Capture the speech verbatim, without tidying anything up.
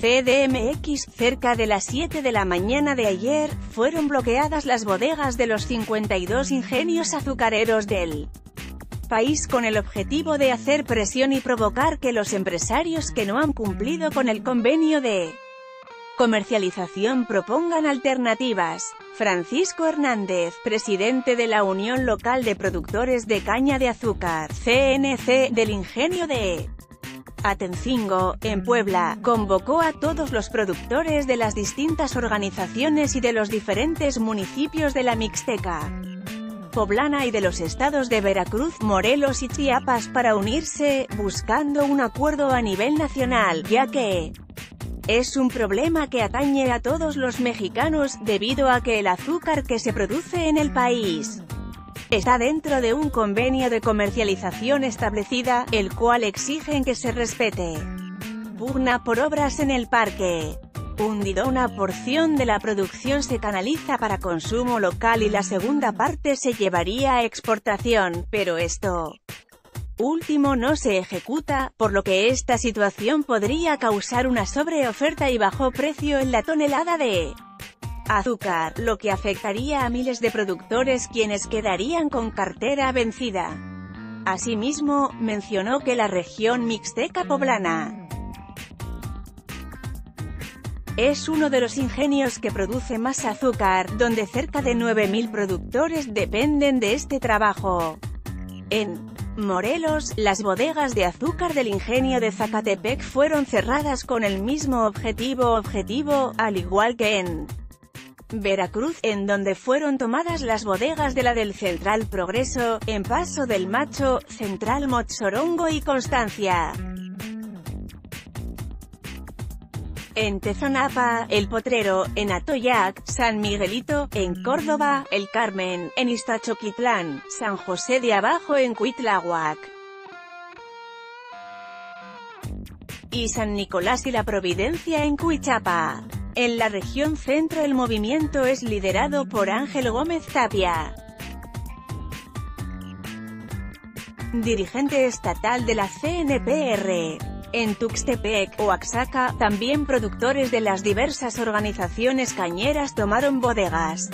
C D M X, cerca de las siete de la mañana de ayer, fueron bloqueadas las bodegas de los cincuenta y dos ingenios azucareros del país con el objetivo de hacer presión y provocar que los empresarios que no han cumplido con el convenio de comercialización propongan alternativas. Francisco Hernández, presidente de la Unión Local de Productores de Caña de Azúcar, C N C, del Ingenio de Atencingo, en Puebla, convocó a todos los productores de las distintas organizaciones y de los diferentes municipios de la Mixteca poblana y de los estados de Veracruz, Morelos y Chiapas para unirse, buscando un acuerdo a nivel nacional, ya que es un problema que atañe a todos los mexicanos, debido a que el azúcar que se produce en el país está dentro de un convenio de comercialización establecida, el cual exigen que se respete. Pugna por obras en el parque. Hundido una porción de la producción se canaliza para consumo local y la segunda parte se llevaría a exportación, pero esto último no se ejecuta, por lo que esta situación podría causar una sobreoferta y bajo precio en la tonelada de azúcar, lo que afectaría a miles de productores quienes quedarían con cartera vencida. Asimismo, mencionó que la región mixteca poblana es uno de los ingenios que produce más azúcar, donde cerca de nueve mil productores dependen de este trabajo. En Morelos, las bodegas de azúcar del ingenio de Zacatepec fueron cerradas con el mismo objetivo objetivo, al igual que en Veracruz, en donde fueron tomadas las bodegas de la del Central Progreso, en Paso del Macho, Central Motzorongo y Constancia. En Tezonapa, El Potrero, en Atoyac, San Miguelito, en Córdoba, El Carmen, en Istachoquitlán, San José de Abajo, en Cuitlahuac y San Nicolás y la Providencia, en Cuichapa. En la región centro el movimiento es liderado por Ángel Gómez Tapia, dirigente estatal de la C N P R. En Tuxtepec, Oaxaca, también productores de las diversas organizaciones cañeras tomaron bodegas.